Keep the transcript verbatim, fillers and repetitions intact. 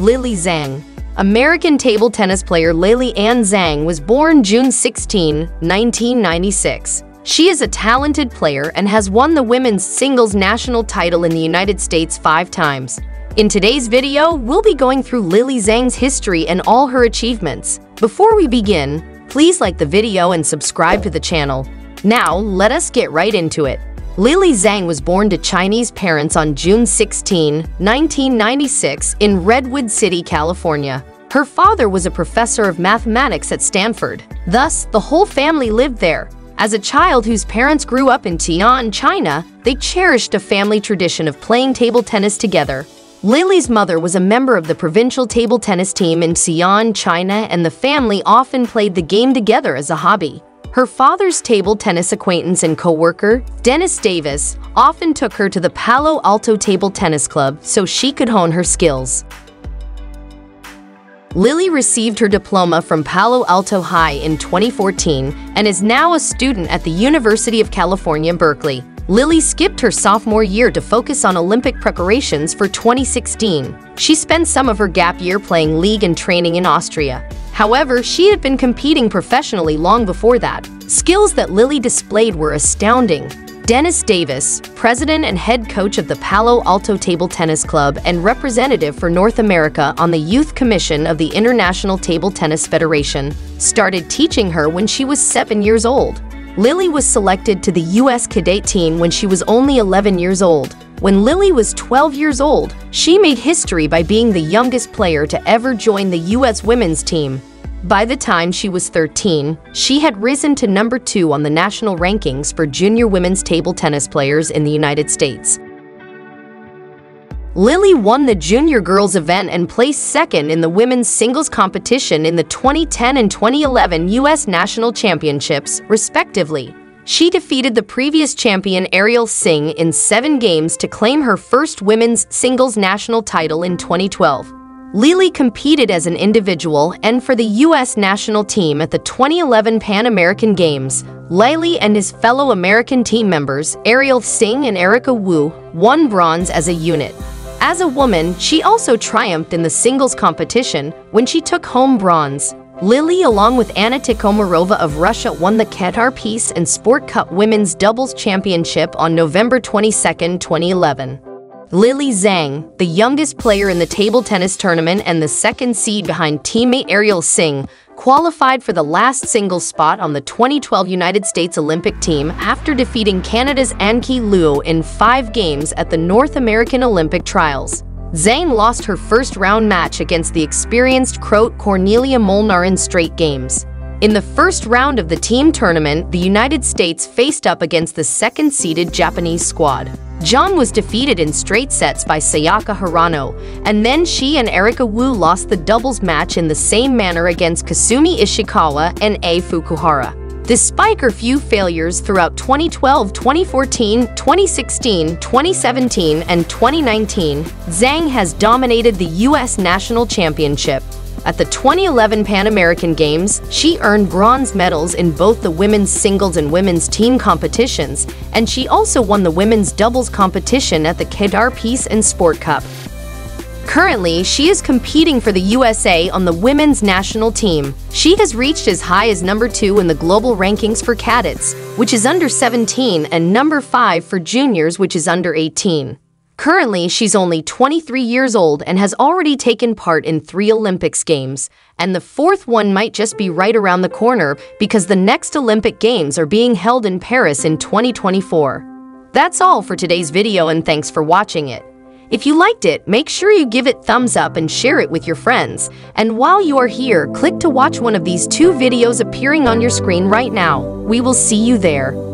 Lily Zhang. American table tennis player Lily Ann Zhang was born June sixteenth, nineteen ninety-six. She is a talented player and has won the women's singles national title in the United States five times. In today's video, we'll be going through Lily Zhang's history and all her achievements. Before we begin, please like the video and subscribe to the channel. Now, let us get right into it. Lily Zhang was born to Chinese parents on June sixteenth, nineteen ninety-six in Redwood City, California. Her father was a professor of mathematics at Stanford. Thus, the whole family lived there. As a child whose parents grew up in Xi'an, China, they cherished a family tradition of playing table tennis together. Lily's mother was a member of the provincial table tennis team in Xi'an, China, and the family often played the game together as a hobby. Her father's table tennis acquaintance and co-worker, Dennis Davis, often took her to the Palo Alto Table Tennis Club so she could hone her skills. Lily received her diploma from Palo Alto High in twenty fourteen and is now a student at the University of California, Berkeley. Lily skipped her sophomore year to focus on Olympic preparations for twenty sixteen. She spent some of her gap year playing league and training in Austria. However, she had been competing professionally long before that. Skills that Lily displayed were astounding. Dennis Davis, president and head coach of the Palo Alto Table Tennis Club and representative for North America on the Youth Commission of the International Table Tennis Federation, started teaching her when she was seven years old. Lily was selected to the U S cadet team when she was only eleven years old. When Lily was twelve years old, she made history by being the youngest player to ever join the U S women's team. By the time she was thirteen, she had risen to number two on the national rankings for junior women's table tennis players in the United States. Lily won the junior girls event and placed second in the women's singles competition in the twenty ten and twenty eleven U S National Championships, respectively. She defeated the previous champion Ariel Singh in seven games to claim her first women's singles national title in twenty twelve. Lily competed as an individual and for the U S national team at the twenty eleven Pan American Games. Lily and his fellow American team members, Ariel Singh and Erica Wu, won bronze as a unit. As a woman, she also triumphed in the singles competition when she took home bronze. Lily, along with Anna Tikhomirova of Russia, won the Qatar Peace and Sport Cup Women's Doubles Championship on November twenty-second, twenty eleven. Lily Zhang, the youngest player in the table tennis tournament and the second seed behind teammate Ariel Singh, qualified for the last singles spot on the twenty twelve United States Olympic team after defeating Canada's Anqi Liu in five games at the North American Olympic Trials. Zhang lost her first round match against the experienced Croat Cornelia Molnar in straight games. In the first round of the team tournament, the United States faced up against the second-seeded Japanese squad. Zhang was defeated in straight sets by Sayaka Hirano, and then she and Erica Wu lost the doubles match in the same manner against Kasumi Ishikawa and A. Fukuhara. Despite her few failures throughout twenty twelve, twenty fourteen, twenty sixteen, twenty seventeen, and twenty nineteen, Zhang has dominated the U S National Championship. At the twenty eleven Pan American Games, she earned bronze medals in both the women's singles and women's team competitions, and she also won the women's doubles competition at the Qatar Peace and Sport Cup. Currently, she is competing for the U S A on the women's national team. She has reached as high as number two in the global rankings for cadets, which is under seventeen, and number five for juniors, which is under eighteen. Currently, she's only twenty-three years old and has already taken part in three Olympics games, and the fourth one might just be right around the corner because the next Olympic Games are being held in Paris in twenty twenty-four. That's all for today's video, and thanks for watching it. If you liked it, make sure you give it thumbs up and share it with your friends. And while you are here, click to watch one of these two videos appearing on your screen right now. We will see you there.